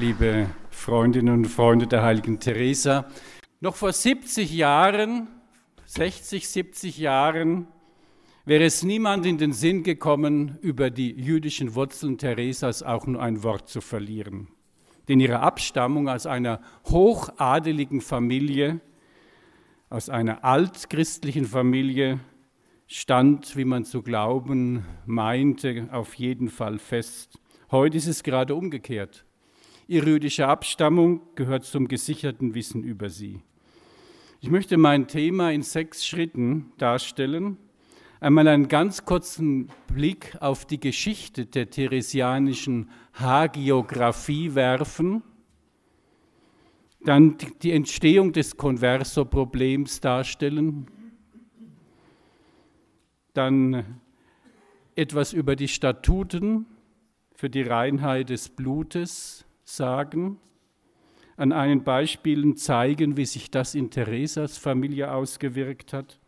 liebe Freundinnen und Freunde der heiligen Teresa. Noch vor 70 Jahren, 60, 70 Jahren, wäre es niemand in den Sinn gekommen, über die jüdischen Wurzeln Teresas auch nur ein Wort zu verlieren. Denn ihre Abstammung aus einer hochadeligen Familie, aus einer altchristlichen Familie, stand, wie man zu glauben meinte, auf jeden Fall fest. Heute ist es gerade umgekehrt. Ihre jüdische Abstammung gehört zum gesicherten Wissen über sie. Ich möchte mein Thema in 6 Schritten darstellen. Einmal einen ganz kurzen Blick auf die Geschichte der theresianischen Hagiographie werfen, dann die Entstehung des Converso-Problems darstellen, dann etwas über die Statuten für die Reinheit des Blutes sagen, an einigen Beispielen zeigen, wie sich das in Teresas Familie ausgewirkt hat.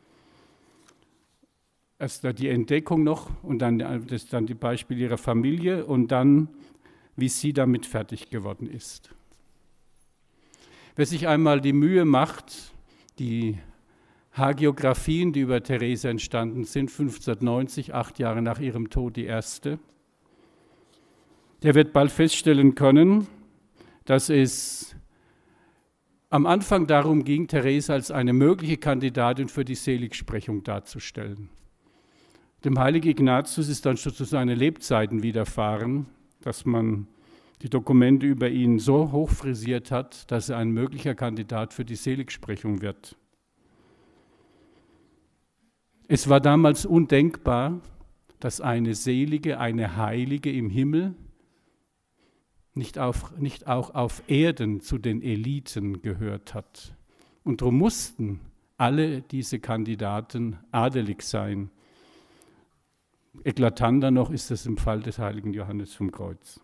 Erst die Entdeckung noch und dann die Beispiele ihrer Familie und dann, wie sie damit fertig geworden ist. Wer sich einmal die Mühe macht, die Hagiografien, die über Teresa entstanden sind, 1590, 8 Jahre nach ihrem Tod die erste, der wird bald feststellen können, dass es am Anfang darum ging, Teresa als eine mögliche Kandidatin für die Seligsprechung darzustellen. Dem heiligen Ignatius ist dann schon zu seinen Lebzeiten widerfahren, dass man die Dokumente über ihn so hochfrisiert hat, dass er ein möglicher Kandidat für die Seligsprechung wird. Es war damals undenkbar, dass eine Selige, eine Heilige im Himmel nicht auch auf Erden zu den Eliten gehört hat. Und darum mussten alle diese Kandidaten adelig sein. Eklatanter noch ist es im Fall des heiligen Johannes vom Kreuz.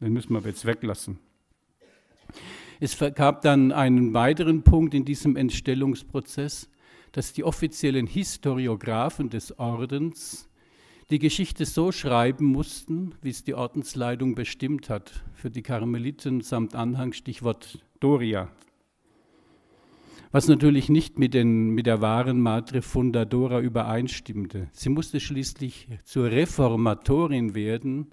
Den müssen wir jetzt weglassen. Es gab dann einen weiteren Punkt in diesem Entstellungsprozess, dass die offiziellen Historiographen des Ordens die Geschichte so schreiben mussten, wie es die Ordensleitung bestimmt hat, für die Karmeliten samt Anhang, Stichwort Doria. Was natürlich nicht mit der wahren Madre Fundadora übereinstimmte. Sie musste schließlich zur Reformatorin werden,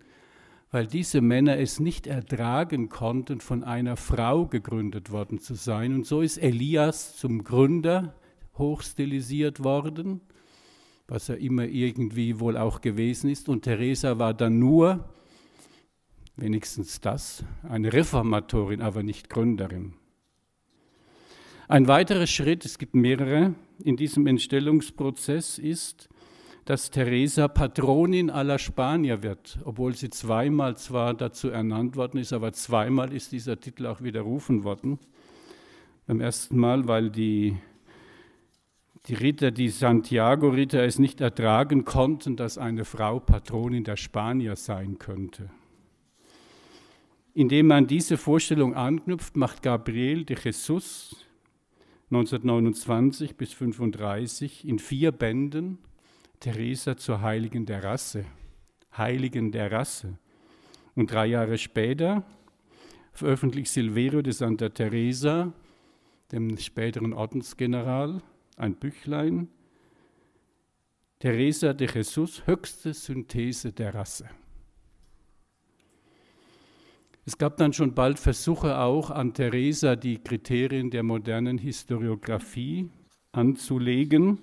weil diese Männer es nicht ertragen konnten, von einer Frau gegründet worden zu sein. Und so ist Elias zum Gründer hochstilisiert worden, was er immer irgendwie wohl auch gewesen ist. Und Teresa war dann nur, wenigstens das, eine Reformatorin, aber nicht Gründerin. Ein weiterer Schritt, es gibt mehrere, in diesem Entstellungsprozess ist, dass Teresa Patronin aller Spanier wird, obwohl sie zweimal zwar dazu ernannt worden ist, aber zweimal ist dieser Titel auch widerrufen worden. Beim ersten Mal, weil die Ritter, die Santiago-Ritter es nicht ertragen konnten, dass eine Frau Patronin der Spanier sein könnte. Indem man diese Vorstellung anknüpft, macht Gabriel de Jesus 1929 bis 1935 in 4 Bänden Teresa zur Heiligen der Rasse. Heiligen der Rasse. Und 3 Jahre später veröffentlicht Silverio de Santa Teresa, dem späteren Ordensgeneral, ein Büchlein. Teresa de Jesus, höchste Synthese der Rasse. Es gab dann schon bald Versuche auch an Teresa die Kriterien der modernen Historiographie anzulegen.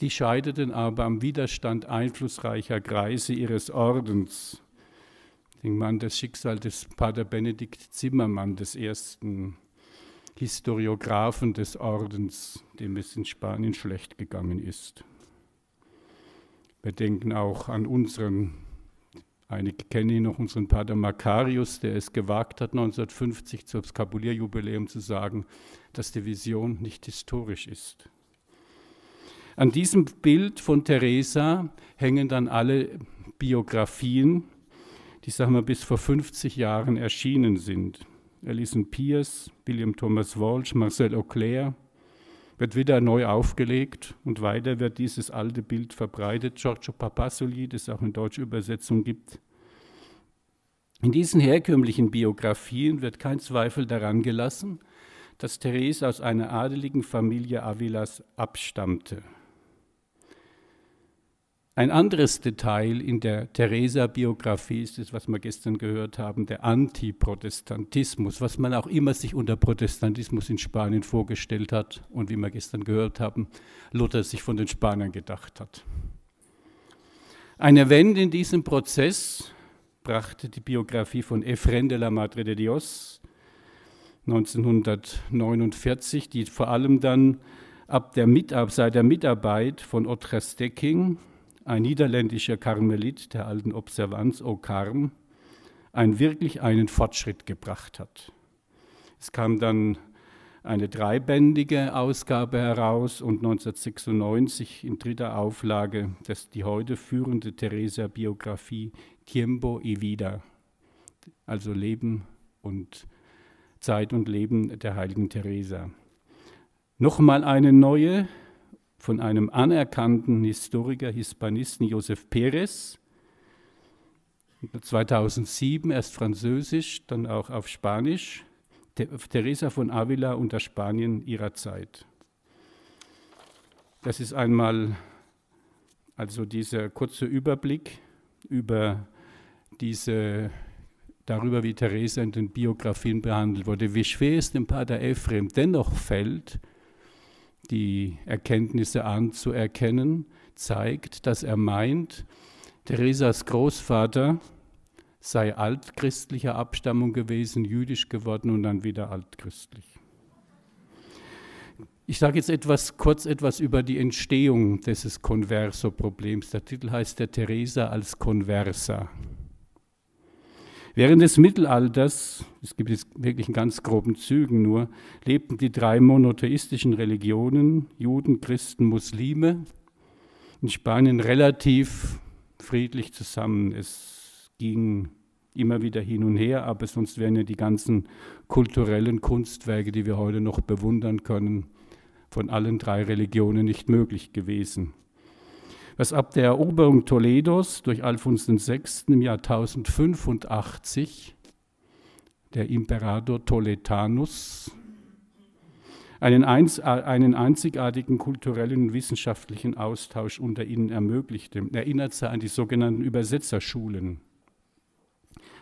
Die scheiterten aber am Widerstand einflussreicher Kreise ihres Ordens. Ich denke mal an das Schicksal des Pater Benedikt Zimmermann, des ersten Historiographen des Ordens, dem es in Spanien schlecht gegangen ist. Wir denken auch an unseren, einige kennen ihn noch, unseren Pater Makarius, der es gewagt hat, 1950 zum Skapulierjubiläum zu sagen, dass die Vision nicht historisch ist. An diesem Bild von Teresa hängen dann alle Biografien, die, sagen wir, bis vor 50 Jahren erschienen sind. Elisabeth Piers, William Thomas Walsh, Marcel Auclair, wird wieder neu aufgelegt und weiter wird dieses alte Bild verbreitet. Giorgio Papasoli, das es auch in deutscher Übersetzung gibt. In diesen herkömmlichen Biografien wird kein Zweifel daran gelassen, dass Teresa aus einer adeligen Familie Avilas abstammte. Ein anderes Detail in der Teresa-Biografie ist das, was wir gestern gehört haben, der Antiprotestantismus, was man auch immer sich unter Protestantismus in Spanien vorgestellt hat und wie wir gestern gehört haben, Luther sich von den Spaniern gedacht hat. Eine Wende in diesem Prozess brachte die Biografie von Efren de la Madre de Dios 1949, die vor allem dann seit der Mitarbeit von Otra Stecking, ein niederländischer Karmelit der alten Observanz, O Carm, wirklich einen Fortschritt gebracht hat. Es kam dann eine dreibändige Ausgabe heraus und 1996 in dritter Auflage die heute führende Teresa-Biografie Tiempo y Vida, also Leben und Zeit und Leben der heiligen Teresa. Nochmal eine neue von einem anerkannten Historiker, Hispanisten, Josef Perez, 2007, erst französisch, dann auch auf Spanisch, Teresa von Ávila unter Spanien ihrer Zeit. Das ist einmal also dieser kurze Überblick über darüber, wie Teresa in den Biografien behandelt wurde, wie schwer es dem Pater Efrem dennoch fällt, die Erkenntnisse anzuerkennen, zeigt, dass er meint, Teresas Großvater sei altchristlicher Abstammung gewesen, jüdisch geworden und dann wieder altchristlich. Ich sage jetzt kurz etwas über die Entstehung dieses Converso-Problems. Der Titel heißt der Teresa als Conversa. Während des Mittelalters, es gibt jetzt wirklich in ganz groben Zügen nur, lebten die drei monotheistischen Religionen, Juden, Christen, Muslime, in Spanien relativ friedlich zusammen. Es ging immer wieder hin und her, aber sonst wären ja die ganzen kulturellen Kunstwerke, die wir heute noch bewundern können, von allen drei Religionen nicht möglich gewesen. Was ab der Eroberung Toledos durch Alfons VI. Im Jahr 1085, der Imperator Toledanus, einen einzigartigen kulturellen und wissenschaftlichen Austausch unter ihnen ermöglichte, erinnert sich an die sogenannten Übersetzerschulen.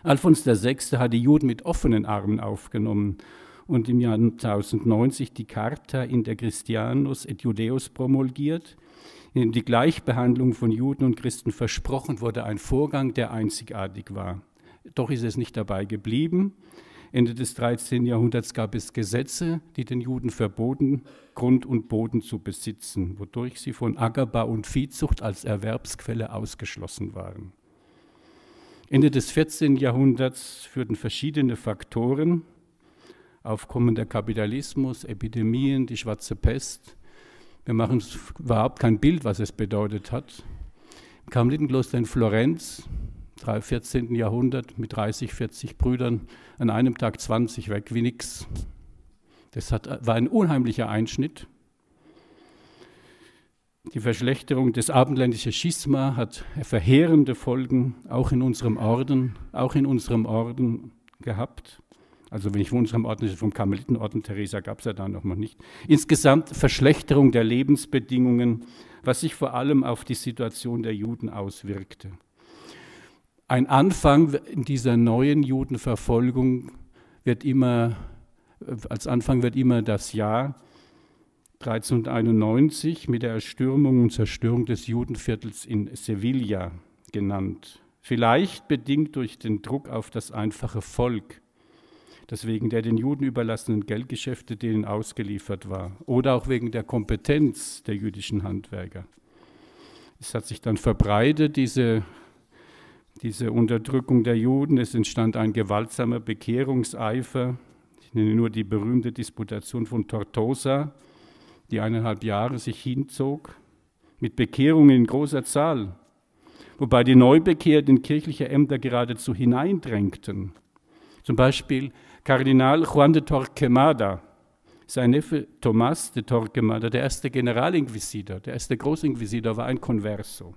Alfons VI. Hat die Juden mit offenen Armen aufgenommen und im Jahr 1090 die Carta inter Christianos et Judeos promulgiert, in die Gleichbehandlung von Juden und Christen versprochen wurde, ein Vorgang, der einzigartig war. Doch ist es nicht dabei geblieben. Ende des 13. Jahrhunderts gab es Gesetze, die den Juden verboten, Grund und Boden zu besitzen, wodurch sie von Ackerbau und Viehzucht als Erwerbsquelle ausgeschlossen waren. Ende des 14. Jahrhunderts führten verschiedene Faktoren, aufkommender Kapitalismus, Epidemien, die Schwarze Pest, wir machen uns überhaupt kein Bild, was es bedeutet hat. Im Karmelitenkloster in Florenz, im 14. Jahrhundert, mit 30, 40 Brüdern, an einem Tag 20 weg, wie nix. Das war ein unheimlicher Einschnitt. Die Verschlechterung des abendländischen Schisma hat verheerende Folgen, auch in unserem Orden, gehabt. Also wenn ich von unserem Orden, vom Karmelitenorden, Teresa gab es ja da noch mal nicht. Insgesamt Verschlechterung der Lebensbedingungen, was sich vor allem auf die Situation der Juden auswirkte. Ein Anfang dieser neuen Judenverfolgung wird immer das Jahr 1391 mit der Erstürmung und Zerstörung des Judenviertels in Sevilla genannt. Vielleicht bedingt durch den Druck auf das einfache Volk, das wegen der den Juden überlassenen Geldgeschäfte denen ausgeliefert war, oder auch wegen der Kompetenz der jüdischen Handwerker. Es hat sich dann verbreitet, diese Unterdrückung der Juden. Es entstand ein gewaltsamer Bekehrungseifer. Ich nenne nur die berühmte Disputation von Tortosa, die 1,5 Jahre sich hinzog, mit Bekehrungen in großer Zahl, wobei die Neubekehrten kirchliche Ämter geradezu hineindrängten. Zum Beispiel Kardinal Juan de Torquemada, sein Neffe Thomas de Torquemada, der erste Generalinquisitor, der erste Großinquisitor, war ein Converso.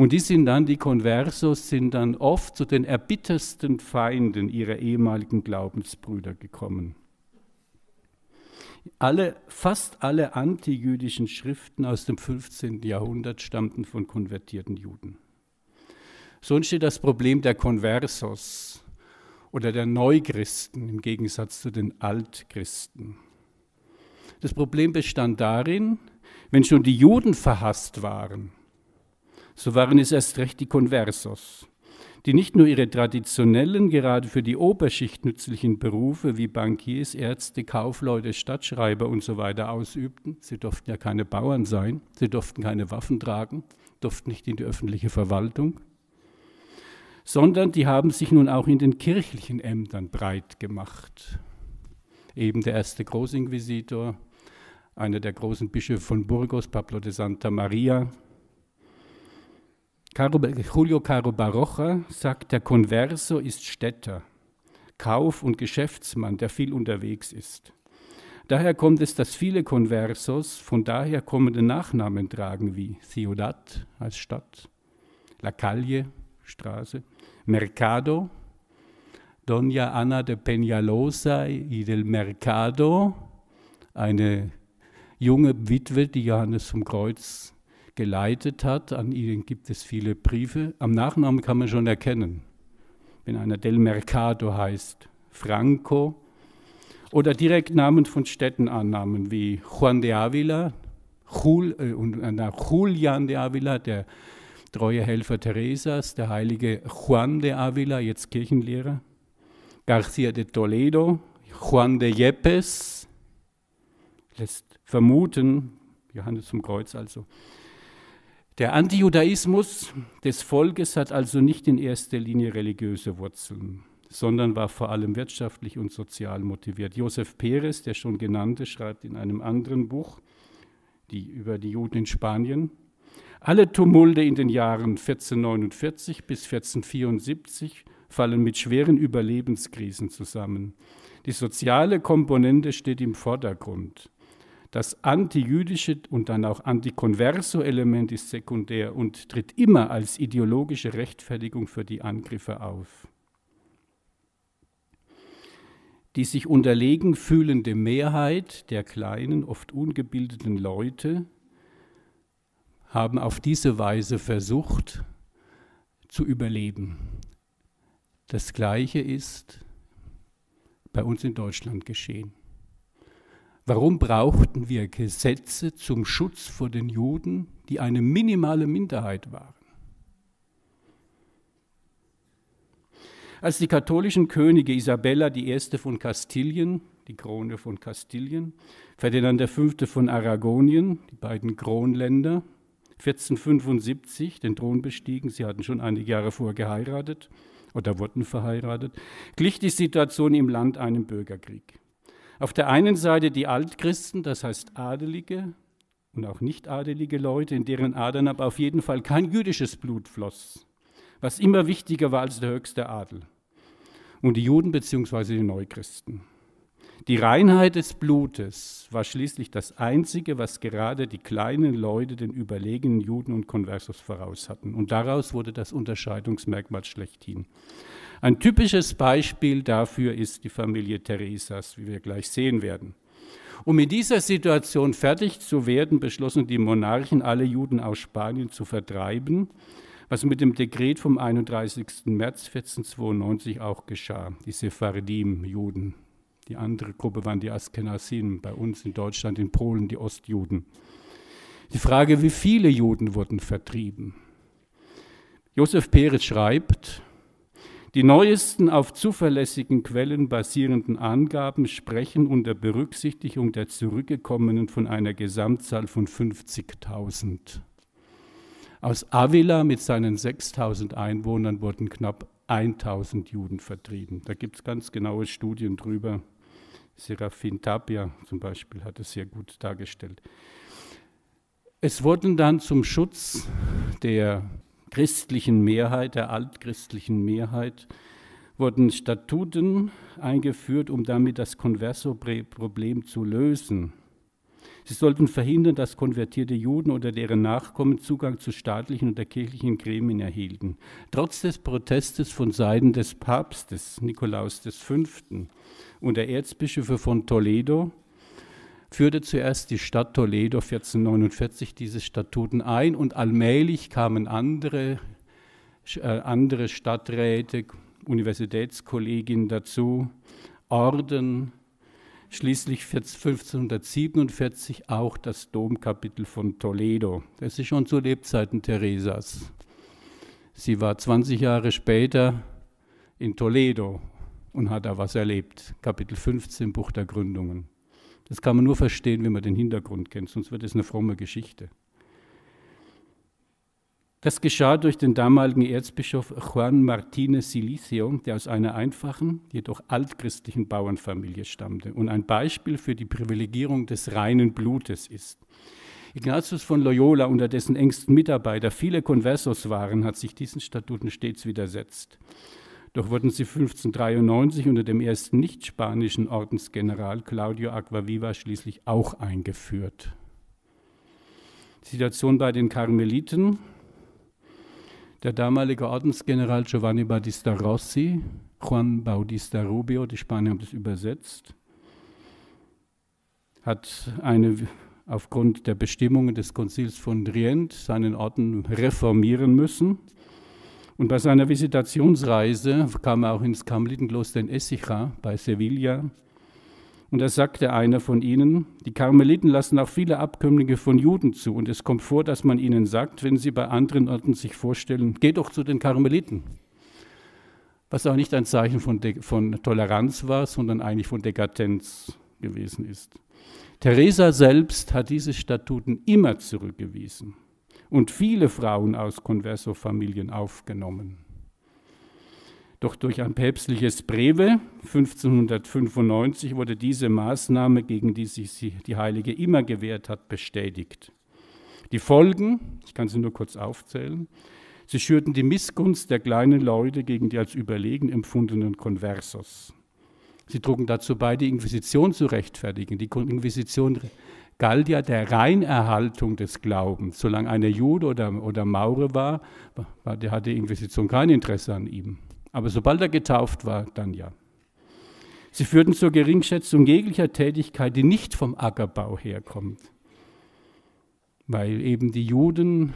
Und die sind dann, die Conversos sind dann oft zu den erbittersten Feinden ihrer ehemaligen Glaubensbrüder gekommen. Fast alle antijüdischen Schriften aus dem 15. Jahrhundert stammten von konvertierten Juden. So entsteht das Problem der Conversos oder der Neuchristen im Gegensatz zu den Altchristen. Das Problem bestand darin, wenn schon die Juden verhasst waren, so waren es erst recht die Conversos, die nicht nur ihre traditionellen, gerade für die Oberschicht nützlichen Berufe wie Bankiers, Ärzte, Kaufleute, Stadtschreiber und so weiter ausübten. Sie durften ja keine Bauern sein, sie durften keine Waffen tragen, durften nicht in die öffentliche Verwaltung, sondern die haben sich nun auch in den kirchlichen Ämtern breit gemacht. Eben der erste Großinquisitor, einer der großen Bischöfe von Burgos, Pablo de Santa Maria. Julio Caro Baroja sagt, der Converso ist Städter, Kauf- und Geschäftsmann, der viel unterwegs ist. Daher kommt es, dass viele Conversos von daher kommende Nachnamen tragen, wie Ciudad als Stadt, La Calle, Straße, Mercado, Dona Ana de Peñalosa y del Mercado, eine junge Witwe, die Johannes vom Kreuz geleitet hat. An ihnen gibt es viele Briefe. Am Nachnamen kann man schon erkennen, wenn einer del Mercado heißt, Franco, oder Direktnamen von Städtenannahmen wie Juan de Ávila, Julian de Avila, der treue Helfer Teresas, der heilige Juan de Ávila, jetzt Kirchenlehrer, Garcia de Toledo, Juan de Yepes, lässt vermuten, Johannes vom Kreuz also. Der Antijudaismus des Volkes hat also nicht in erster Linie religiöse Wurzeln, sondern war vor allem wirtschaftlich und sozial motiviert. Josef Perez, der schon genannte, schreibt in einem anderen Buch über die Juden in Spanien, alle Tumulte in den Jahren 1449 bis 1474 fallen mit schweren Überlebenskrisen zusammen. Die soziale Komponente steht im Vordergrund. Das antijüdische und dann auch antikonverso-Element ist sekundär und tritt immer als ideologische Rechtfertigung für die Angriffe auf. Die sich unterlegen fühlende Mehrheit der kleinen, oft ungebildeten Leute haben auf diese Weise versucht, zu überleben. Das Gleiche ist bei uns in Deutschland geschehen. Warum brauchten wir Gesetze zum Schutz vor den Juden, die eine minimale Minderheit waren? Als die katholischen Könige Isabella I. von Kastilien, die Krone von Kastilien, Ferdinand V. von Aragonien, die beiden Kronländer, 1475 den Thron bestiegen, sie hatten schon einige Jahre vorher geheiratet oder wurden verheiratet, glich die Situation im Land einem Bürgerkrieg. Auf der einen Seite die Altchristen, das heißt adelige und auch nicht adelige Leute, in deren Adern aber auf jeden Fall kein jüdisches Blut floss, was immer wichtiger war als der höchste Adel. Und die Juden bzw. die Neuchristen. Die Reinheit des Blutes war schließlich das Einzige, was gerade die kleinen Leute den überlegenen Juden und Conversos voraus hatten. Und daraus wurde das Unterscheidungsmerkmal schlechthin. Ein typisches Beispiel dafür ist die Familie Teresas, wie wir gleich sehen werden. Um in dieser Situation fertig zu werden, beschlossen die Monarchen, alle Juden aus Spanien zu vertreiben, was mit dem Dekret vom 31. März 1492 auch geschah, die Sephardim-Juden. Die andere Gruppe waren die Askenazim, bei uns in Deutschland, in Polen, die Ostjuden. Die Frage, wie viele Juden wurden vertrieben? Josef Perez schreibt, die neuesten auf zuverlässigen Quellen basierenden Angaben sprechen unter Berücksichtigung der Zurückgekommenen von einer Gesamtzahl von 50.000. Aus Avila mit seinen 6.000 Einwohnern wurden knapp 1.000 Juden vertrieben. Da gibt es ganz genaue Studien drüber. Serafin Tapia zum Beispiel hat es sehr gut dargestellt. Es wurden dann zum Schutz der christlichen Mehrheit, der altchristlichen Mehrheit, wurden Statuten eingeführt, um damit das Converso-Problem zu lösen. Sie sollten verhindern, dass konvertierte Juden oder deren Nachkommen Zugang zu staatlichen oder kirchlichen Gremien erhielten. Trotz des Protestes von Seiten des Papstes Nikolaus V. und der Erzbischöfe von Toledo führte zuerst die Stadt Toledo 1449 diese Statuten ein und allmählich kamen andere Stadträte, Universitätskollegien dazu, Orden, schließlich 1547 auch das Domkapitel von Toledo. Das ist schon zu Lebzeiten Teresas. Sie war 20 Jahre später in Toledo und hat da was erlebt. Kapitel 15, Buch der Gründungen. Das kann man nur verstehen, wenn man den Hintergrund kennt, sonst wird es eine fromme Geschichte. Das geschah durch den damaligen Erzbischof Juan Martínez Silíceo, der aus einer einfachen, jedoch altchristlichen Bauernfamilie stammte und ein Beispiel für die Privilegierung des reinen Blutes ist. Ignatius von Loyola, unter dessen engsten Mitarbeiter viele Conversos waren, hat sich diesen Statuten stets widersetzt. Doch wurden sie 1593 unter dem ersten nicht-spanischen Ordensgeneral Claudio Aquaviva schließlich auch eingeführt. Die Situation bei den Karmeliten: Der damalige Ordensgeneral Giovanni Battista Rossi, Juan Bautista Rubio, die Spanier haben das übersetzt, hat aufgrund der Bestimmungen des Konzils von Trient seinen Orden reformieren müssen. Und bei seiner Visitationsreise kam er auch ins Karmelitenkloster in Écija bei Sevilla. Und da sagte einer von ihnen: Die Karmeliten lassen auch viele Abkömmlinge von Juden zu. Und es kommt vor, dass man ihnen sagt, wenn sie bei anderen Orten sich vorstellen, geht doch zu den Karmeliten. Was auch nicht ein Zeichen von Toleranz war, sondern eigentlich von Dekadenz gewesen ist. Teresa selbst hat diese Statuten immer zurückgewiesen und viele Frauen aus Converso-Familien aufgenommen. Doch durch ein päpstliches Breve 1595 wurde diese Maßnahme, gegen die sich die Heilige immer gewehrt hat, bestätigt. Die Folgen, ich kann sie nur kurz aufzählen: Sie schürten die Missgunst der kleinen Leute gegen die als überlegen empfundenen Conversos. Sie trugen dazu bei, die Inquisition zu rechtfertigen. Die Inquisition galt ja der Reinerhaltung des Glaubens. Solange einer Jude oder Maure war, hatte die Inquisition kein Interesse an ihm. Aber sobald er getauft war, dann ja. Sie führten zur Geringschätzung jeglicher Tätigkeit, die nicht vom Ackerbau herkommt, weil eben die Juden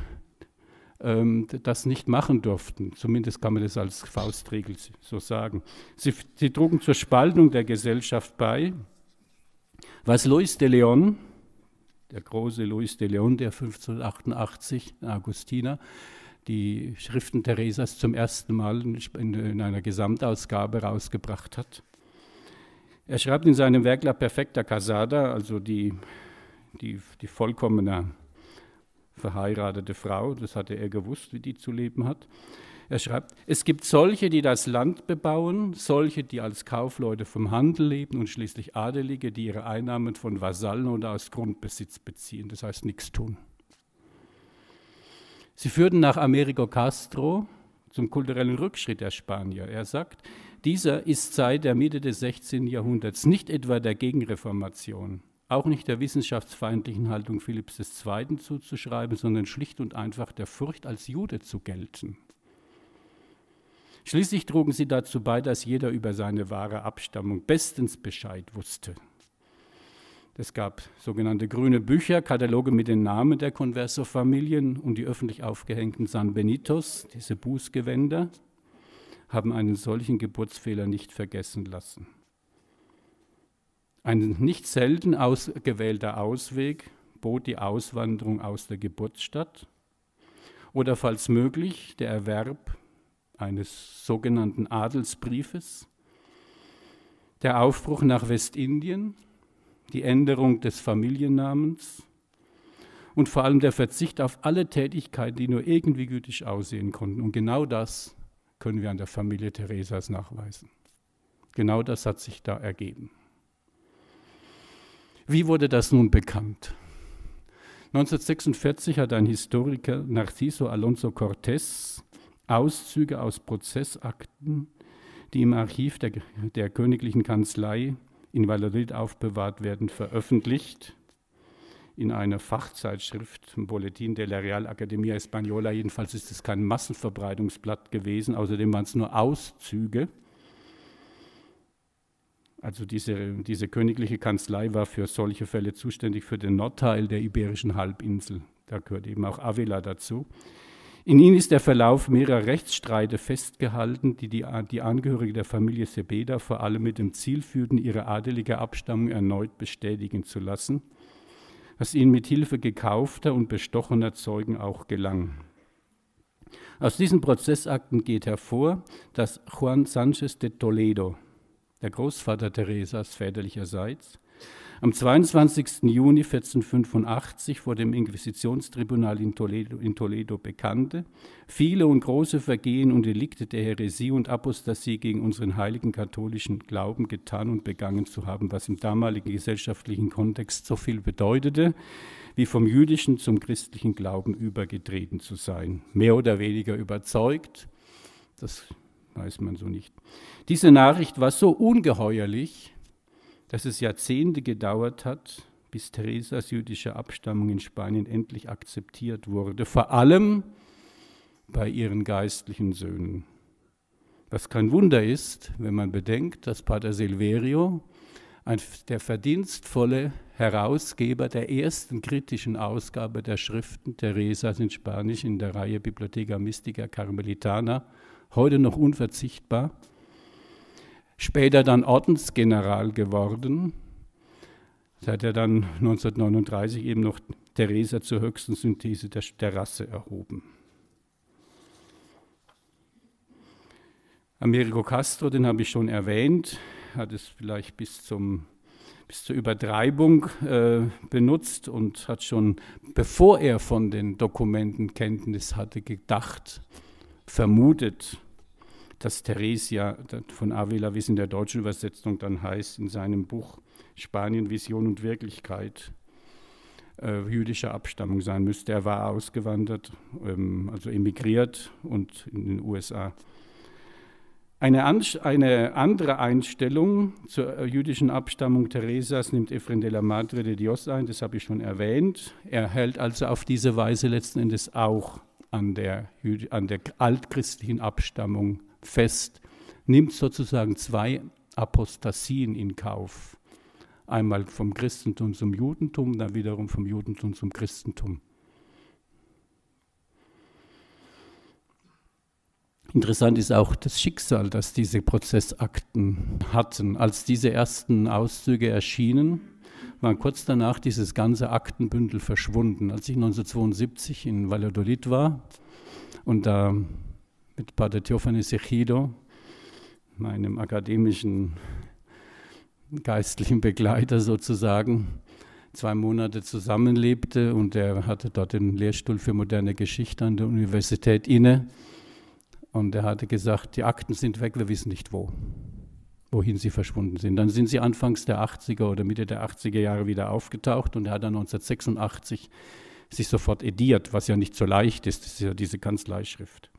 das nicht machen durften. Zumindest kann man das als Faustregel so sagen. Sie trugen zur Spaltung der Gesellschaft bei, was Luis de Leon, der große Luis de Leon, der 1588, Augustiner, die Schriften Teresas zum ersten Mal in einer Gesamtausgabe rausgebracht hat. Er schreibt in seinem Werk La Perfecta Casada, also die vollkommene verheiratete Frau, das hatte er gewusst, wie die zu leben hat. Er schreibt: Es gibt solche, die das Land bebauen, solche, die als Kaufleute vom Handel leben und schließlich Adelige, die ihre Einnahmen von Vasallen oder aus Grundbesitz beziehen, das heißt nichts tun. Sie führten nach Amerigo Castro zum kulturellen Rückschritt der Spanier. Er sagt: Dieser ist seit der Mitte des 16. Jahrhunderts nicht etwa der Gegenreformation, auch nicht der wissenschaftsfeindlichen Haltung Philipps II. Zuzuschreiben, sondern schlicht und einfach der Furcht, als Jude zu gelten. Schließlich trugen sie dazu bei, dass jeder über seine wahre Abstammung bestens Bescheid wusste. Es gab sogenannte grüne Bücher, Kataloge mit den Namen der Converso-Familien und die öffentlich aufgehängten Sanbenitos, diese Bußgewänder, haben einen solchen Geburtsfehler nicht vergessen lassen. Ein nicht selten ausgewählter Ausweg bot die Auswanderung aus der Geburtsstadt oder, falls möglich, der Erwerb eines sogenannten Adelsbriefes, der Aufbruch nach Westindien, die Änderung des Familiennamens und vor allem der Verzicht auf alle Tätigkeiten, die nur irgendwie gütig aussehen konnten. Und genau das können wir an der Familie Teresas nachweisen. Genau das hat sich da ergeben. Wie wurde das nun bekannt? 1946 hat ein Historiker, Narciso Alonso Cortés, Auszüge aus Prozessakten, die im Archiv der Königlichen Kanzlei in Valladolid aufbewahrt werden, veröffentlicht. in einer Fachzeitschrift, im Boletín de la Real Academia Española. Jedenfalls ist es kein Massenverbreitungsblatt gewesen, außerdem waren es nur Auszüge. Also diese königliche Kanzlei war für solche Fälle zuständig, für den Nordteil der Iberischen Halbinsel. Da gehört eben auch Ávila dazu. In ihnen ist der Verlauf mehrerer Rechtsstreite festgehalten, die die Angehörigen der Familie Zebeda vor allem mit dem Ziel führten, ihre adelige Abstammung erneut bestätigen zu lassen, was ihnen mit Hilfe gekaufter und bestochener Zeugen auch gelang. Aus diesen Prozessakten geht hervor, dass Juan Sánchez de Toledo, der Großvater Teresas väterlicherseits, am 22. Juni 1485 vor dem Inquisitionstribunal in Toledo bekannte, viele und große Vergehen und Delikte der Häresie und Apostasie gegen unseren heiligen katholischen Glauben getan und begangen zu haben, was im damaligen gesellschaftlichen Kontext so viel bedeutete, wie vom jüdischen zum christlichen Glauben übergetreten zu sein. Mehr oder weniger überzeugt, das weiß man so nicht. Diese Nachricht war so ungeheuerlich, dass es Jahrzehnte gedauert hat, bis Teresas jüdische Abstammung in Spanien endlich akzeptiert wurde, vor allem bei ihren geistlichen Söhnen. Was kein Wunder ist, wenn man bedenkt, dass Pater Silverio, der verdienstvolle Herausgeber der ersten kritischen Ausgabe der Schriften Teresas in Spanisch in der Reihe Bibliotheca Mystica Carmelitana, heute noch unverzichtbar, später dann Ordensgeneral geworden, seit er dann 1939 eben noch Teresa zur höchsten Synthese der Rasse erhoben. Amerigo Castro, den habe ich schon erwähnt, hat es vielleicht bis zur Übertreibung benutzt und hat schon, bevor er von den Dokumenten Kenntnis hatte, gedacht, vermutet, dass Teresa von Ávila, wie es in der deutschen Übersetzung dann heißt, in seinem Buch Spanien, Vision und Wirklichkeit jüdischer Abstammung sein müsste. Er war ausgewandert, also emigriert und in den USA. Eine andere Einstellung zur jüdischen Abstammung Teresas nimmt Efren de la Madre de Dios ein, das habe ich schon erwähnt. Er hält also auf diese Weise letzten Endes auch an der altchristlichen Abstammung fest, nimmt sozusagen zwei Apostasien in Kauf. Einmal vom Christentum zum Judentum, dann wiederum vom Judentum zum Christentum. Interessant ist auch das Schicksal, das diese Prozessakten hatten. Als diese ersten Auszüge erschienen, war kurz danach dieses ganze Aktenbündel verschwunden. Als ich 1972 in Valladolid war und da mit Pater Theophanes Egido, meinem akademischen geistlichen Begleiter sozusagen, 2 Monate zusammenlebte, und er hatte dort den Lehrstuhl für moderne Geschichte an der Universität inne, und er hatte gesagt, die Akten sind weg, wir wissen nicht wohin sie verschwunden sind. Dann sind sie anfangs der 80er oder Mitte der 80er Jahre wieder aufgetaucht, und er hat dann 1986 sich sofort ediert, was ja nicht so leicht ist, das ist ja diese Kanzleischrift.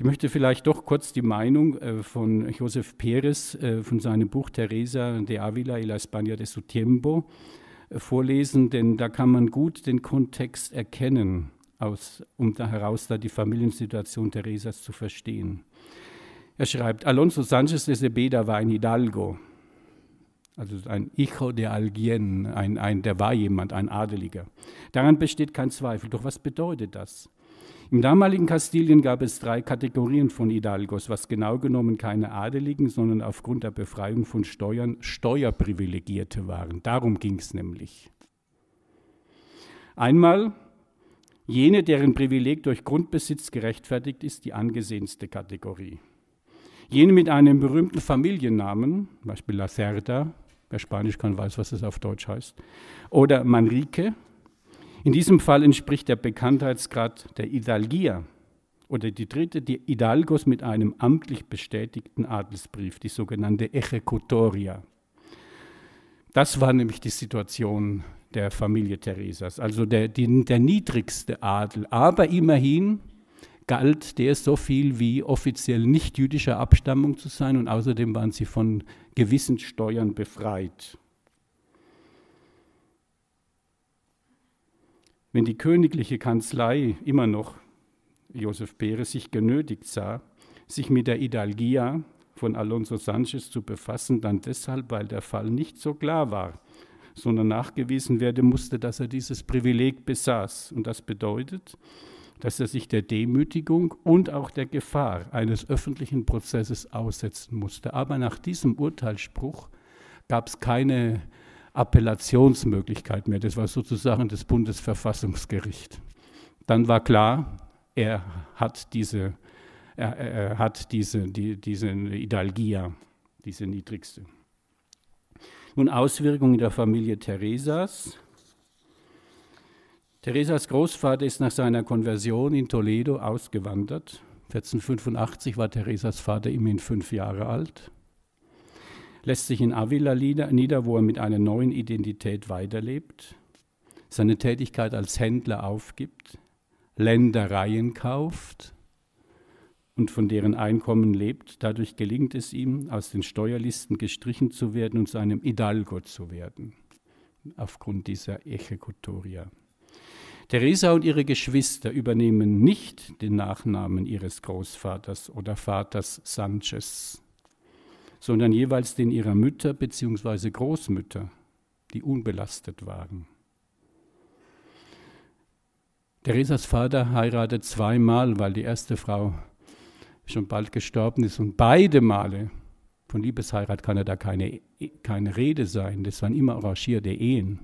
Ich möchte vielleicht doch kurz die Meinung von Josef Perez von seinem Buch Teresa de Ávila y la España de su tiempo vorlesen, denn da kann man gut den Kontext erkennen, um heraus die Familiensituation Teresas zu verstehen. Er schreibt, Alonso Sánchez de Zebeda war ein Hidalgo, also ein Hijo de Alguien, der war jemand, ein Adeliger. Daran besteht kein Zweifel. Doch was bedeutet das? Im damaligen Kastilien gab es 3 Kategorien von Hidalgos, was genau genommen keine Adeligen, sondern aufgrund der Befreiung von Steuern Steuerprivilegierte waren. Darum ging es nämlich. Einmal jene, deren Privileg durch Grundbesitz gerechtfertigt ist, die angesehenste Kategorie. Jene mit einem berühmten Familiennamen, zum Beispiel La Cerda, wer Spanisch kann, weiß, was das auf Deutsch heißt, oder Manrique. In diesem Fall entspricht der Bekanntheitsgrad der Hidalguía, oder die dritte, die Hidalgos mit einem amtlich bestätigten Adelsbrief, die sogenannte Ejecutoria. Das war nämlich die Situation der Familie Teresas, also der niedrigste Adel, aber immerhin galt der so viel wie offiziell nicht jüdischer Abstammung zu sein, und außerdem waren sie von gewissen Steuern befreit. Wenn die königliche Kanzlei immer noch, Josef Perez, sich genötigt sah, sich mit der Hidalguía von Alonso Sanchez zu befassen, dann deshalb, weil der Fall nicht so klar war, sondern nachgewiesen werden musste, dass er dieses Privileg besaß. Und das bedeutet, dass er sich der Demütigung und auch der Gefahr eines öffentlichen Prozesses aussetzen musste. Aber nach diesem Urteilsspruch gab es keine Appellationsmöglichkeit mehr. Das war sozusagen das Bundesverfassungsgericht. Dann war klar, er hat diese Hidalguía, diese niedrigste. Nun Auswirkungen der Familie Teresas. Teresas Großvater ist nach seiner Konversion in Toledo ausgewandert. 1485 war Teresas Vater immerhin 5 Jahre alt. Lässt sich in Avila nieder, wo er mit einer neuen Identität weiterlebt, seine Tätigkeit als Händler aufgibt, Ländereien kauft und von deren Einkommen lebt. Dadurch gelingt es ihm, aus den Steuerlisten gestrichen zu werden und zu einem Hidalgo zu werden, aufgrund dieser Ejecutoria. Teresa und ihre Geschwister übernehmen nicht den Nachnamen ihres Großvaters oder Vaters Sanchez, sondern jeweils den ihrer Mütter bzw. Großmütter, die unbelastet waren. Teresas Vater heiratet zweimal, weil die erste Frau schon bald gestorben ist. Und beide Male, von Liebesheirat kann er da keine Rede sein, das waren immer arrangierte Ehen.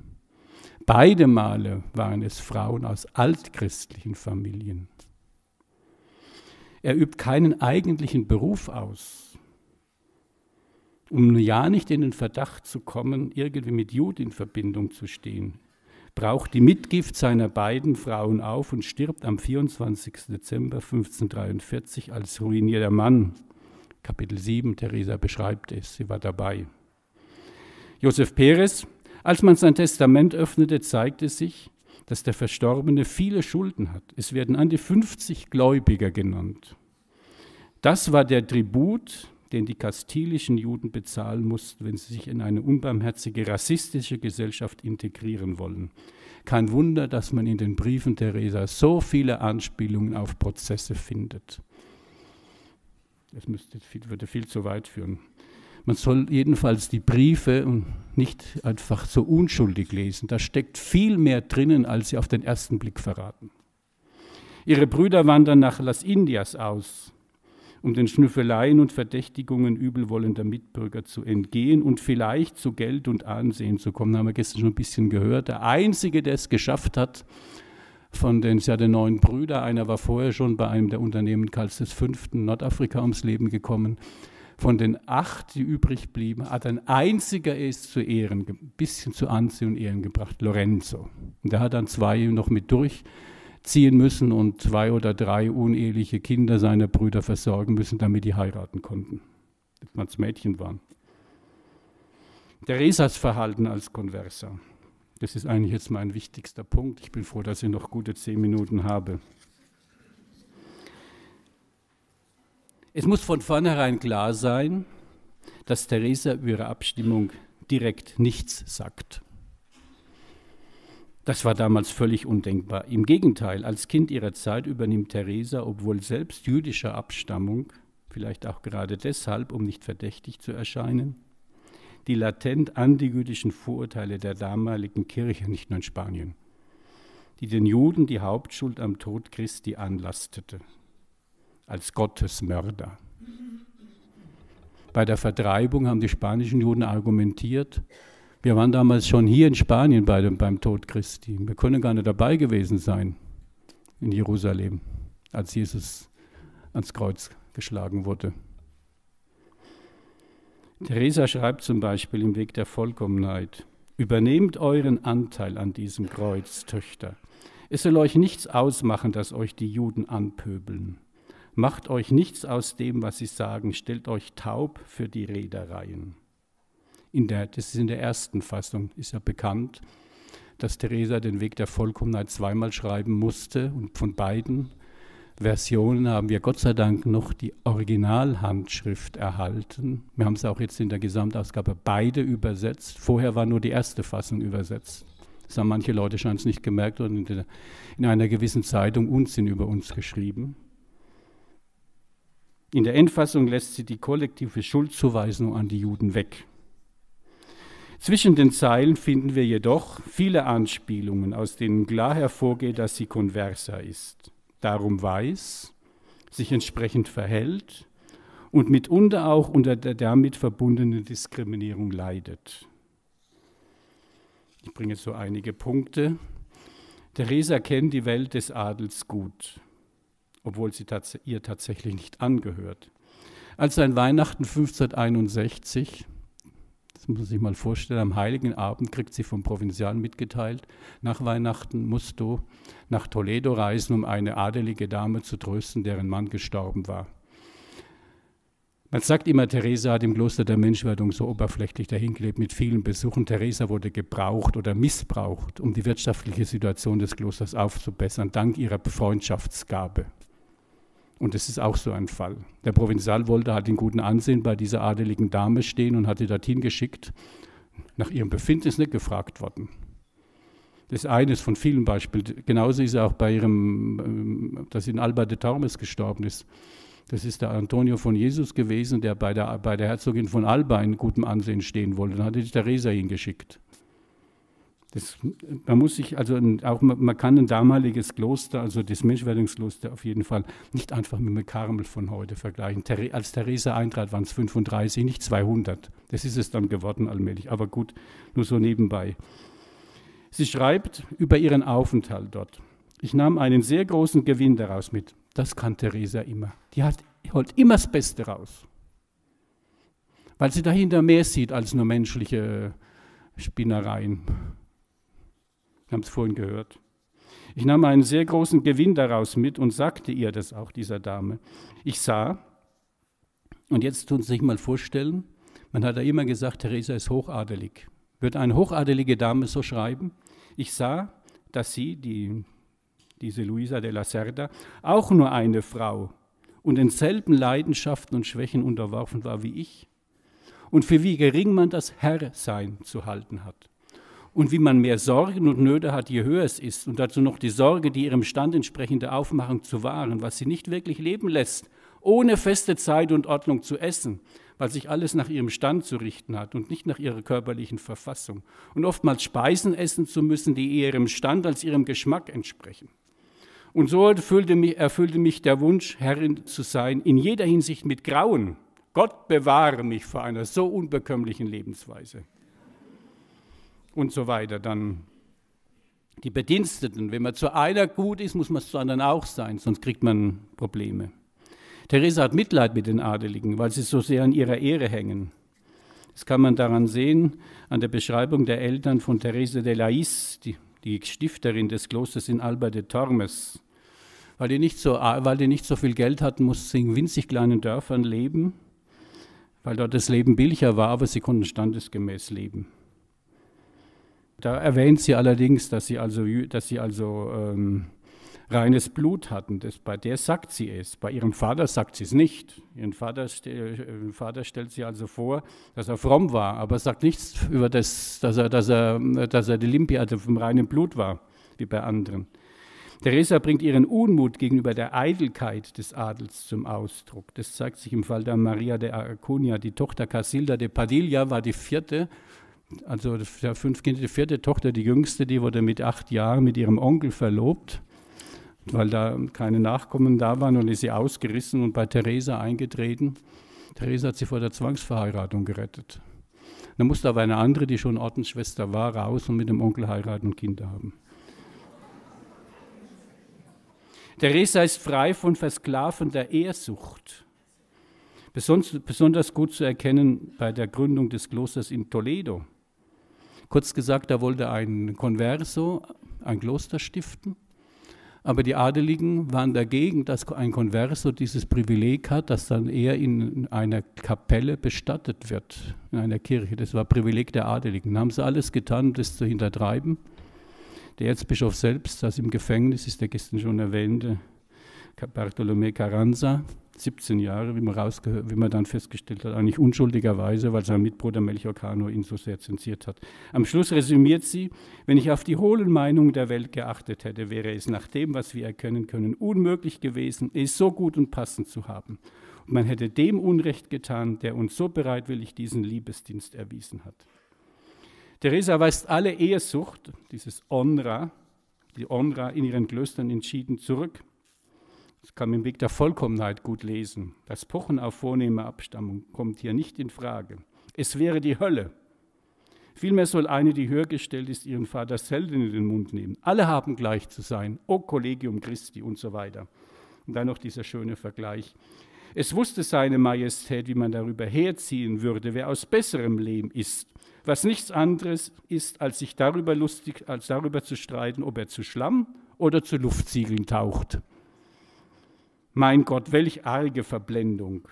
Beide Male waren es Frauen aus altchristlichen Familien. Er übt keinen eigentlichen Beruf aus, um ja nicht in den Verdacht zu kommen, irgendwie mit Jud in Verbindung zu stehen. Braucht die Mitgift seiner beiden Frauen auf und stirbt am 24. Dezember 1543 als ruinierter Mann. Kapitel 7, Teresa beschreibt es, sie war dabei. Josef Perez, als man sein Testament öffnete, zeigte sich, dass der Verstorbene viele Schulden hat. Es werden an die 50 Gläubiger genannt. Das war der Tribut, den die kastilischen Juden bezahlen mussten, wenn sie sich in eine unbarmherzige, rassistische Gesellschaft integrieren wollen. Kein Wunder, dass man in den Briefen Teresa so viele Anspielungen auf Prozesse findet. Das würde viel zu weit führen. Man soll jedenfalls die Briefe nicht einfach so unschuldig lesen. Da steckt viel mehr drinnen, als sie auf den ersten Blick verraten. Ihre Brüder wandern nach Las Indias aus, um den Schnüffeleien und Verdächtigungen übelwollender Mitbürger zu entgehen und vielleicht zu Geld und Ansehen zu kommen. Da haben wir gestern schon ein bisschen gehört. Der Einzige, der es geschafft hat, von den, sie hatte 9 Brüder, einer war vorher schon bei einem der Unternehmen Karls V. in Nordafrika ums Leben gekommen. Von den 8, die übrig blieben, hat ein einziger es zu Ehren, ein bisschen zu Ansehen und Ehren gebracht, Lorenzo. Und der hat dann 2 noch mit durchziehen müssen und 2 oder 3 uneheliche Kinder seiner Brüder versorgen müssen, damit die heiraten konnten, als Mädchen waren. Teresas Verhalten als Conversa. Das ist eigentlich jetzt mein wichtigster Punkt. Ich bin froh, dass ich noch gute 10 Minuten habe. Es muss von vornherein klar sein, dass Teresa über ihre Abstimmung direkt nichts sagt. Das war damals völlig undenkbar. Im Gegenteil, als Kind ihrer Zeit übernimmt Teresa, obwohl selbst jüdischer Abstammung, vielleicht auch gerade deshalb, um nicht verdächtig zu erscheinen, die latent antijüdischen Vorurteile der damaligen Kirche, nicht nur in Spanien, die den Juden die Hauptschuld am Tod Christi anlastete, als Gottesmörder. Bei der Vertreibung haben die spanischen Juden argumentiert, wir waren damals schon hier in Spanien beim Tod Christi. Wir können gar nicht dabei gewesen sein in Jerusalem, als Jesus ans Kreuz geschlagen wurde. Teresa schreibt zum Beispiel im Weg der Vollkommenheit, übernehmt euren Anteil an diesem Kreuz, Töchter. Es soll euch nichts ausmachen, dass euch die Juden anpöbeln. Macht euch nichts aus dem, was sie sagen, stellt euch taub für die Redereien. Das ist in der ersten Fassung, ist ja bekannt, dass Teresa den Weg der Vollkommenheit zweimal schreiben musste. Und von beiden Versionen haben wir Gott sei Dank noch die Originalhandschrift erhalten. Wir haben es auch jetzt in der Gesamtausgabe beide übersetzt. Vorher war nur die erste Fassung übersetzt. Das haben manche Leute scheint es nicht gemerkt und in einer gewissen Zeitung Unsinn über uns geschrieben. In der Endfassung lässt sie die kollektive Schuldzuweisung an die Juden weg. Zwischen den Zeilen finden wir jedoch viele Anspielungen, aus denen klar hervorgeht, dass sie Conversa ist, darum weiß, sich entsprechend verhält und mitunter auch unter der damit verbundenen Diskriminierung leidet. Ich bringe jetzt so einige Punkte. Teresa kennt die Welt des Adels gut, obwohl sie ihr tatsächlich nicht angehört. Als an Weihnachten 1561... Das muss man sich mal vorstellen, am Heiligen Abend kriegt sie vom Provinzial mitgeteilt, nach Weihnachten musst du nach Toledo reisen, um eine adelige Dame zu trösten, deren Mann gestorben war. Man sagt immer, Teresa hat im Kloster der Menschwerdung so oberflächlich dahingelebt mit vielen Besuchen. Teresa wurde gebraucht oder missbraucht, um die wirtschaftliche Situation des Klosters aufzubessern, dank ihrer Freundschaftsgabe. Und es ist auch so ein Fall. Der Provinzial wollte halt in gutem Ansehen bei dieser adeligen Dame stehen und hatte dorthin geschickt. Nach ihrem Befinden ist nicht gefragt worden. Das ist eines von vielen Beispielen. Genauso ist er auch bei ihrem, dass in Alba de Tormes gestorben ist. Das ist der Antonio von Jesus gewesen, der bei der Herzogin von Alba in gutem Ansehen stehen wollte. Dann hatte die Teresa ihn geschickt. Man kann ein damaliges Kloster, also das Menschwerdungskloster auf jeden Fall, nicht einfach mit dem Karmel von heute vergleichen. Als Teresa eintrat, waren es 35, nicht 200. Das ist es dann geworden allmählich, aber gut, nur so nebenbei. Sie schreibt über ihren Aufenthalt dort. Ich nahm einen sehr großen Gewinn daraus mit. Das kann Teresa immer. Die holt immer das Beste raus, weil sie dahinter mehr sieht als nur menschliche Spinnereien. Wir haben es vorhin gehört. Ich nahm einen sehr großen Gewinn daraus mit und sagte ihr das auch, dieser Dame. Ich sah, und jetzt tun Sie sich mal vorstellen, man hat ja immer gesagt, Teresa ist hochadelig. Wird eine hochadelige Dame so schreiben? Ich sah, dass sie, diese Luisa de la Cerda, auch nur eine Frau und denselben Leidenschaften und Schwächen unterworfen war wie ich und für wie gering man das Herrsein zu halten hat. Und wie man mehr Sorgen und Nöte hat, je höher es ist, und dazu noch die Sorge, die ihrem Stand entsprechende Aufmachung zu wahren, was sie nicht wirklich leben lässt, ohne feste Zeit und Ordnung zu essen, weil sich alles nach ihrem Stand zu richten hat und nicht nach ihrer körperlichen Verfassung, und oftmals Speisen essen zu müssen, die eher ihrem Stand als ihrem Geschmack entsprechen. Und so erfüllte mich der Wunsch, Herrin zu sein, in jeder Hinsicht mit Grauen. Gott bewahre mich vor einer so unbekömmlichen Lebensweise. Und so weiter. Dann die Bediensteten. Wenn man zu einer gut ist, muss man zu anderen auch sein, sonst kriegt man Probleme. Teresa hat Mitleid mit den Adeligen, weil sie so sehr an ihrer Ehre hängen. Das kann man daran sehen, an der Beschreibung der Eltern von Teresa de Lais, die Stifterin des Klosters in Alba de Tormes. Weil die nicht so viel Geld hatten, mussten sie in winzig kleinen Dörfern leben, weil dort das Leben billiger war, aber sie konnten standesgemäß leben. Da erwähnt sie allerdings, dass sie also reines Blut hatten. Bei der sagt sie es, bei ihrem Vater sagt sie es nicht. Ihren Vater stellt sie also vor, dass er fromm war, aber sagt nichts über das, dass er die Limpia, also vom reinen Blut war, wie bei anderen. Teresa bringt ihren Unmut gegenüber der Eitelkeit des Adels zum Ausdruck. Das zeigt sich im Fall der Maria de Acuña. Die Tochter Casilda de Padilla war die vierte. Also der 5 Kinder, die vierte Tochter, die jüngste, die wurde mit 8 Jahren mit ihrem Onkel verlobt, weil da keine Nachkommen da waren, und ist sie ausgerissen und bei Teresa eingetreten. Teresa hat sie vor der Zwangsverheiratung gerettet. Dann musste aber eine andere, die schon Ordensschwester war, raus und mit dem Onkel heiraten und Kinder haben. Teresa ist frei von versklavender Ehrsucht. Besonders gut zu erkennen bei der Gründung des Klosters in Toledo. Kurz gesagt, da wollte ein Converso ein Kloster stiften, aber die Adeligen waren dagegen, dass ein Converso dieses Privileg hat, dass dann er in einer Kapelle bestattet wird, in einer Kirche. Das war Privileg der Adeligen. Da haben sie alles getan, um das zu hintertreiben. Der Erzbischof selbst saß im Gefängnis, ist der gestern schon erwähnte Bartolomé Carranza, 17 Jahre, wie man dann festgestellt hat, eigentlich unschuldigerweise, weil sein Mitbruder Melchior Cano ihn so sehr zensiert hat. Am Schluss resümiert sie: Wenn ich auf die hohlen Meinungen der Welt geachtet hätte, wäre es nach dem, was wir erkennen können, unmöglich gewesen, es so gut und passend zu haben. Und man hätte dem Unrecht getan, der uns so bereitwillig diesen Liebesdienst erwiesen hat. Teresa weist alle Ehesucht, dieses Honra, die Honra in ihren Klöstern entschieden zurück. Das kann man im Weg der Vollkommenheit gut lesen. Das Pochen auf vornehme Abstammung kommt hier nicht in Frage. Es wäre die Hölle. Vielmehr soll eine, die höher gestellt ist, ihren Vater selten in den Mund nehmen. Alle haben gleich zu sein, o Collegium Christi und so weiter. Und dann noch dieser schöne Vergleich. Es wusste seine Majestät, wie man darüber herziehen würde, wer aus besserem Lehm ist, was nichts anderes ist, als sich darüber zu streiten, ob er zu Schlamm oder zu Luftsiegeln taucht. Mein Gott, welch arge Verblendung.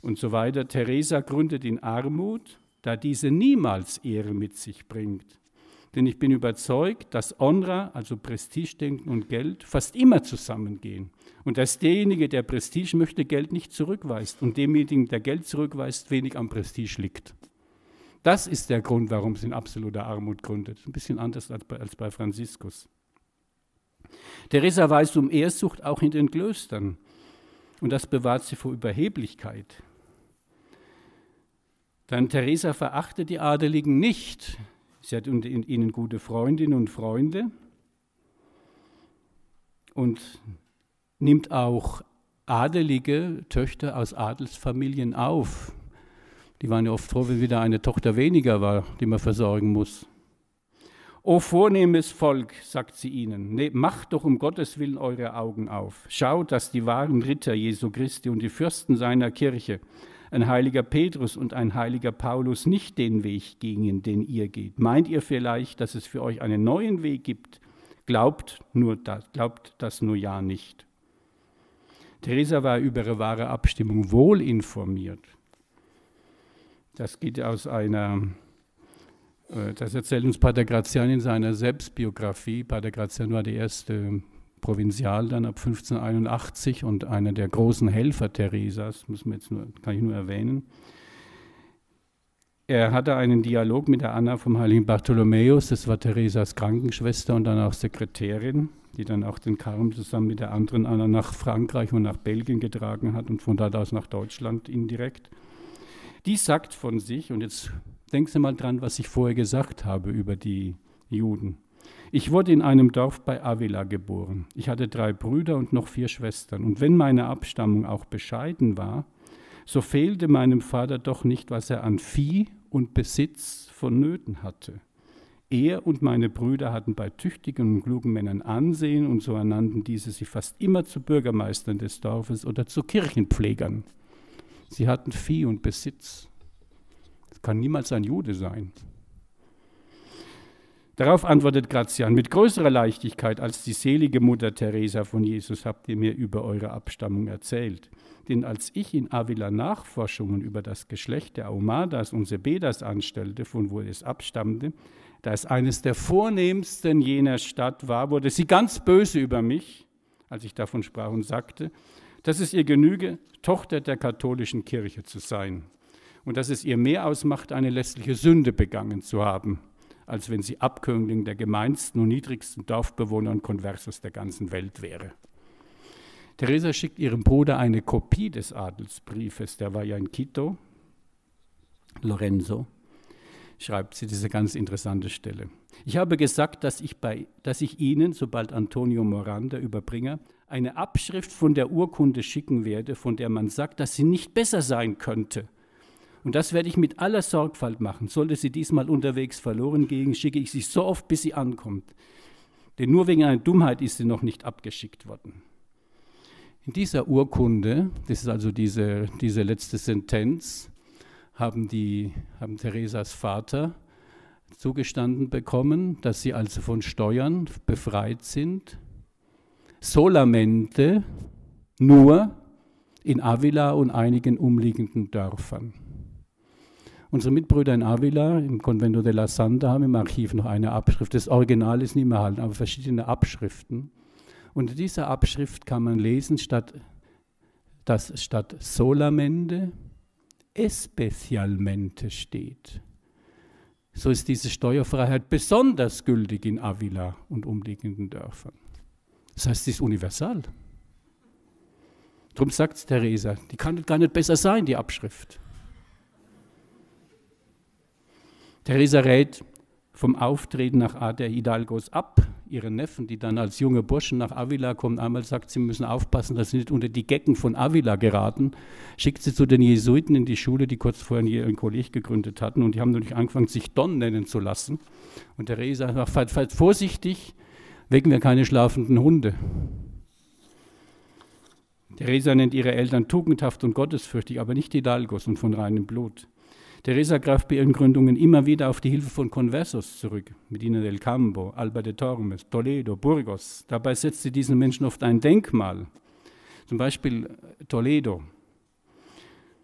Und so weiter. Teresa gründet in Armut, da diese niemals Ehre mit sich bringt. Denn ich bin überzeugt, dass Honra, also Prestigedenken und Geld, fast immer zusammengehen. Und dass derjenige, der Prestige möchte, Geld nicht zurückweist. Und demjenigen, der Geld zurückweist, wenig am Prestige liegt. Das ist der Grund, warum sie in absoluter Armut gründet. Ein bisschen anders als bei Franziskus. Teresa weiß um Ehrsucht auch in den Klöstern, und das bewahrt sie vor Überheblichkeit. Dann Teresa verachtet die Adeligen nicht. Sie hat unter ihnen gute Freundinnen und Freunde und nimmt auch adelige Töchter aus Adelsfamilien auf. Die waren ja oft froh, wenn wieder eine Tochter weniger war, die man versorgen muss. O vornehmes Volk, sagt sie ihnen, macht doch um Gottes Willen eure Augen auf. Schaut, dass die wahren Ritter Jesu Christi und die Fürsten seiner Kirche, ein heiliger Petrus und ein heiliger Paulus, nicht den Weg gingen, den ihr geht. Meint ihr vielleicht, dass es für euch einen neuen Weg gibt? Glaubt das nur ja nicht. Teresa war über ihre wahre Abstimmung wohl informiert. Das geht aus einer... Das erzählt uns Pater Grazian in seiner Selbstbiografie. Pater Grazian war der erste Provinzial dann ab 1581 und einer der großen Helfer Teresas, kann ich nur erwähnen. Er hatte einen Dialog mit der Anna vom heiligen Bartholomäus, das war Teresas Krankenschwester und dann auch Sekretärin, die dann auch den Karren zusammen mit der anderen Anna nach Frankreich und nach Belgien getragen hat und von dort aus nach Deutschland indirekt. Die sagt von sich, und jetzt... Denken Sie mal dran, was ich vorher gesagt habe über die Juden. Ich wurde in einem Dorf bei Avila geboren. Ich hatte 3 Brüder und noch 4 Schwestern. Und wenn meine Abstammung auch bescheiden war, so fehlte meinem Vater doch nicht, was er an Vieh und Besitz vonnöten hatte. Er und meine Brüder hatten bei tüchtigen und klugen Männern Ansehen und so ernannten diese sie fast immer zu Bürgermeistern des Dorfes oder zu Kirchenpflegern. Sie hatten Vieh und Besitz. Kann niemals ein Jude sein. Darauf antwortet Grazian: Mit größerer Leichtigkeit als die selige Mutter Teresa von Jesus habt ihr mir über eure Abstammung erzählt. Denn als ich in Avila Nachforschungen über das Geschlecht der Aumadas und Sebedas anstellte, von wo es abstammte, da es eines der vornehmsten jener Stadt war, wurde sie ganz böse über mich, als ich davon sprach und sagte, dass es ihr genüge, Tochter der katholischen Kirche zu sein. Und dass es ihr mehr ausmacht, eine lästliche Sünde begangen zu haben, als wenn sie Abkömmling der gemeinsten und niedrigsten Dorfbewohner und Konversos der ganzen Welt wäre. Teresa schickt ihrem Bruder eine Kopie des Adelsbriefes, der war ja in Quito, Lorenzo, schreibt sie diese ganz interessante Stelle. Ich habe gesagt, dass ich Ihnen, sobald Antonio Moran, der Überbringer, eine Abschrift von der Urkunde schicken werde, von der man sagt, dass sie nicht besser sein könnte. Und das werde ich mit aller Sorgfalt machen. Sollte sie diesmal unterwegs verloren gehen, schicke ich sie so oft, bis sie ankommt. Denn nur wegen einer Dummheit ist sie noch nicht abgeschickt worden. In dieser Urkunde, das ist also diese letzte Sentenz, haben Teresas Vater zugestanden bekommen, dass sie also von Steuern befreit sind. Solamente nur in Avila und einigen umliegenden Dörfern. Unsere Mitbrüder in Avila, im Convento de la Santa, haben im Archiv noch eine Abschrift. Das Original ist nicht mehr erhalten, aber verschiedene Abschriften. Unter dieser Abschrift kann man lesen, statt dass statt solamente especialmente steht. So ist diese Steuerfreiheit besonders gültig in Avila und umliegenden Dörfern. Das heißt, sie ist universal. Darum sagt es Teresa, die kann gar nicht besser sein, die Abschrift. Teresa rät vom Auftreten nach Art der Hidalgos ab. Ihre Neffen, die dann als junge Burschen nach Avila kommen, einmal sagt, sie müssen aufpassen, dass sie nicht unter die Gecken von Avila geraten, schickt sie zu den Jesuiten in die Schule, die kurz vorher ihren Kolleg gegründet hatten, und die haben natürlich angefangen, sich Don nennen zu lassen. Und Teresa sagt, seid vorsichtig, wecken wir keine schlafenden Hunde. Teresa nennt ihre Eltern tugendhaft und gottesfürchtig, aber nicht Hidalgos und von reinem Blut. Teresa greift bei ihren Gründungen immer wieder auf die Hilfe von Conversos zurück, Medina del Campo, Alba de Tormes, Toledo, Burgos. Dabei setzt sie diesen Menschen oft ein Denkmal, zum Beispiel Toledo.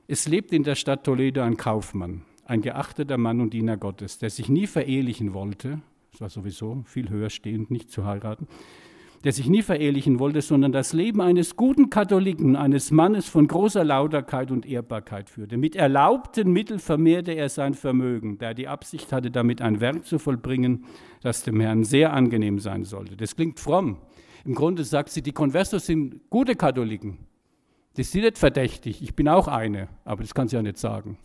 Es lebt in der Stadt Toledo ein Kaufmann, ein geachteter Mann und Diener Gottes, der sich nie verehelichen wollte, das war sowieso viel höher stehend, nicht zu heiraten, der sich nie verehelichen wollte, sondern das Leben eines guten Katholiken, eines Mannes von großer Lauterkeit und Ehrbarkeit führte. Mit erlaubten Mitteln vermehrte er sein Vermögen, da er die Absicht hatte, damit ein Werk zu vollbringen, das dem Herrn sehr angenehm sein sollte. Das klingt fromm. Im Grunde sagt sie, die Conversos sind gute Katholiken. Das sind nicht verdächtig. Ich bin auch eine, aber das kann sie ja nicht sagen.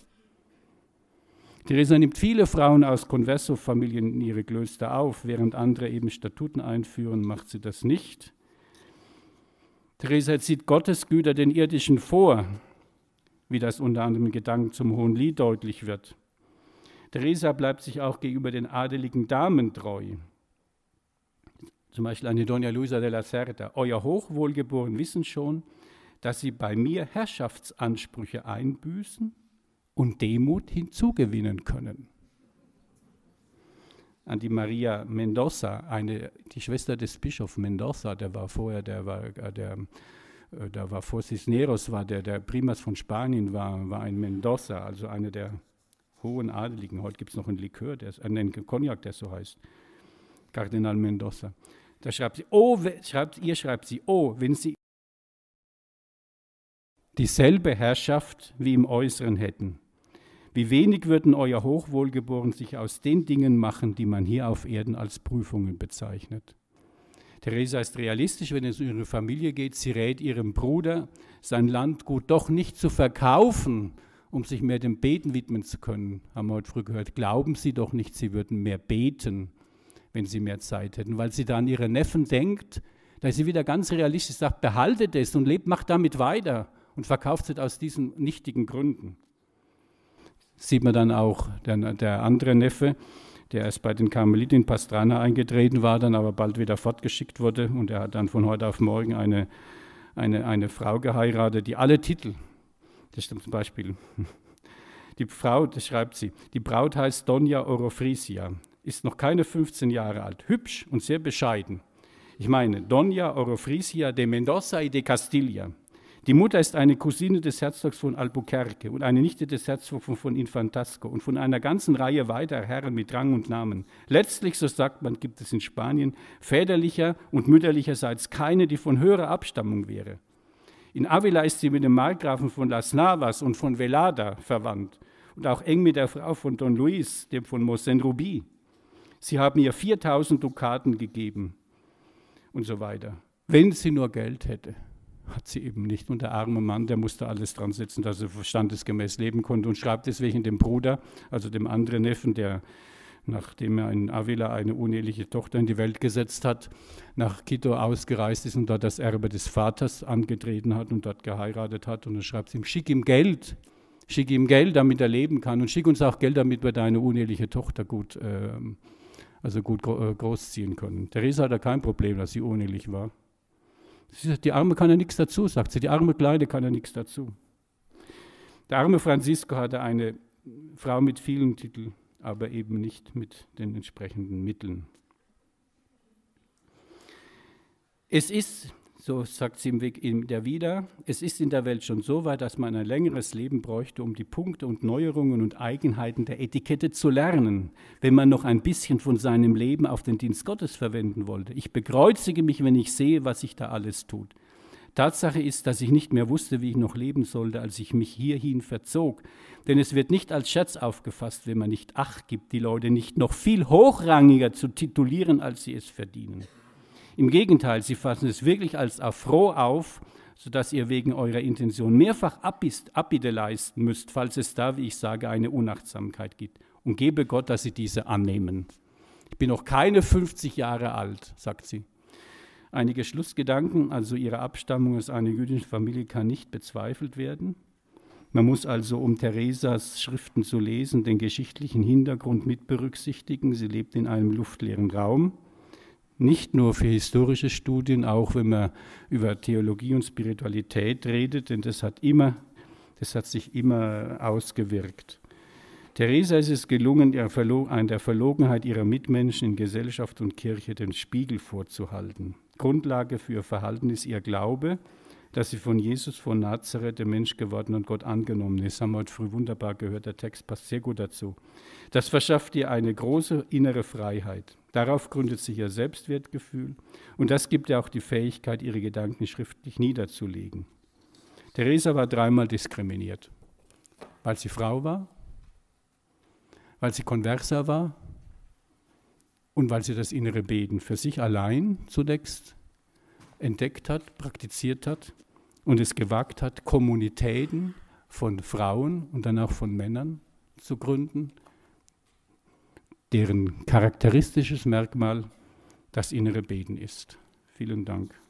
Teresa nimmt viele Frauen aus Converso-Familien in ihre Klöster auf, während andere eben Statuten einführen, macht sie das nicht. Teresa zieht Gottes Güter den irdischen vor, wie das unter anderem im Gedanken zum Hohen Lied deutlich wird. Teresa bleibt sich auch gegenüber den adeligen Damen treu. Zum Beispiel eine Dona Luisa de la Cerda. Euer Hochwohlgeboren wissen schon, dass sie bei mir Herrschaftsansprüche einbüßen und Demut hinzugewinnen können. An die Maria Mendoza, die Schwester des Bischofs Mendoza, der war vor Cisneros, der Primas von Spanien war ein Mendoza, also einer der hohen Adeligen. Heute gibt es noch einen Likör, einen Cognac, der so heißt, Kardinal Mendoza. Da schreibt sie, oh, wenn sie dieselbe Herrschaft wie im Äußeren hätten. Wie wenig würden euer Hochwohlgeboren sich aus den Dingen machen, die man hier auf Erden als Prüfungen bezeichnet. Teresa ist realistisch, wenn es um ihre Familie geht. Sie rät ihrem Bruder, sein Landgut doch nicht zu verkaufen, um sich mehr dem Beten widmen zu können. Haben wir heute früh gehört, glauben Sie doch nicht, Sie würden mehr beten, wenn Sie mehr Zeit hätten, weil sie da an ihre Neffen denkt. Da ist sie wieder ganz realistisch, sagt, behaltet es und lebt, macht damit weiter und verkauft es aus diesen nichtigen Gründen. Sieht man dann auch, der andere Neffe, der erst bei den Karmeliten in Pastrana eingetreten war, dann aber bald wieder fortgeschickt wurde, und er hat dann von heute auf morgen eine Frau geheiratet, die alle Titel, das stimmt zum Beispiel, die Frau, das schreibt sie, die Braut heißt Doña Orofrisia, ist noch keine 15 Jahre alt, hübsch und sehr bescheiden. Ich meine, Doña Orofrisia de Mendoza y de Castilla. Die Mutter ist eine Cousine des Herzogs von Albuquerque und eine Nichte des Herzogs von Infantasco und von einer ganzen Reihe weiterer Herren mit Rang und Namen. Letztlich, so sagt man, gibt es in Spanien väterlicher und mütterlicherseits keine, die von höherer Abstammung wäre. In Avila ist sie mit dem Markgrafen von Las Navas und von Velada verwandt und auch eng mit der Frau von Don Luis, dem von Mosenrubí. Sie haben ihr 4000 Dukaten gegeben und so weiter. Wenn sie nur Geld hätte. Hat sie eben nicht. Und der arme Mann, der musste alles dran setzen, dass er verstandesgemäß leben konnte, und schreibt deswegen dem Bruder, also dem anderen Neffen, der, nachdem er in Avila eine uneheliche Tochter in die Welt gesetzt hat, nach Quito ausgereist ist und dort das Erbe des Vaters angetreten hat und dort geheiratet hat. Und dann schreibt sie ihm, schick ihm Geld, damit er leben kann, und schick uns auch Geld, damit wir deine uneheliche Tochter gut großziehen können. Teresa hatte kein Problem, dass sie unehelich war. Sie sagt, die Arme kann ja nichts dazu, sagt sie, die arme Kleine kann ja nichts dazu. Der arme Francisco hatte eine Frau mit vielen Titeln, aber eben nicht mit den entsprechenden Mitteln. Es ist, so sagt sie im Weg in der Vida, es ist in der Welt schon so weit, dass man ein längeres Leben bräuchte, um die Punkte und Neuerungen und Eigenheiten der Etikette zu lernen, wenn man noch ein bisschen von seinem Leben auf den Dienst Gottes verwenden wollte. Ich bekreuzige mich, wenn ich sehe, was sich da alles tut. Tatsache ist, dass ich nicht mehr wusste, wie ich noch leben sollte, als ich mich hierhin verzog. Denn es wird nicht als Scherz aufgefasst, wenn man nicht Acht gibt, die Leute nicht noch viel hochrangiger zu titulieren, als sie es verdienen. Im Gegenteil, sie fassen es wirklich als Affront auf, sodass ihr wegen eurer Intention mehrfach Abbitte leisten müsst, falls es da, wie ich sage, eine Unachtsamkeit gibt. Und gebe Gott, dass sie diese annehmen. Ich bin noch keine 50 Jahre alt, sagt sie. Einige Schlussgedanken, also ihre Abstammung aus einer jüdischen Familie kann nicht bezweifelt werden. Man muss also, um Teresas Schriften zu lesen, den geschichtlichen Hintergrund mit berücksichtigen. Sie lebt in einem luftleeren Raum. Nicht nur für historische Studien, auch wenn man über Theologie und Spiritualität redet, denn das hat sich immer ausgewirkt. Teresa ist es gelungen, der Verlogenheit ihrer Mitmenschen in Gesellschaft und Kirche den Spiegel vorzuhalten. Grundlage für ihr Verhalten ist ihr Glaube, dass sie von Jesus von Nazareth, dem Mensch geworden und Gott angenommen ist. Haben wir heute früh wunderbar gehört, der Text passt sehr gut dazu. Das verschafft ihr eine große innere Freiheit. Darauf gründet sich ihr Selbstwertgefühl und das gibt ihr auch die Fähigkeit, ihre Gedanken schriftlich niederzulegen. Teresa war dreimal diskriminiert, weil sie Frau war, weil sie Konversa war und weil sie das innere Beten für sich allein zunächst entdeckt hat, praktiziert hat und es gewagt hat, Kommunitäten von Frauen und dann auch von Männern zu gründen, deren charakteristisches Merkmal das innere Beten ist. Vielen Dank.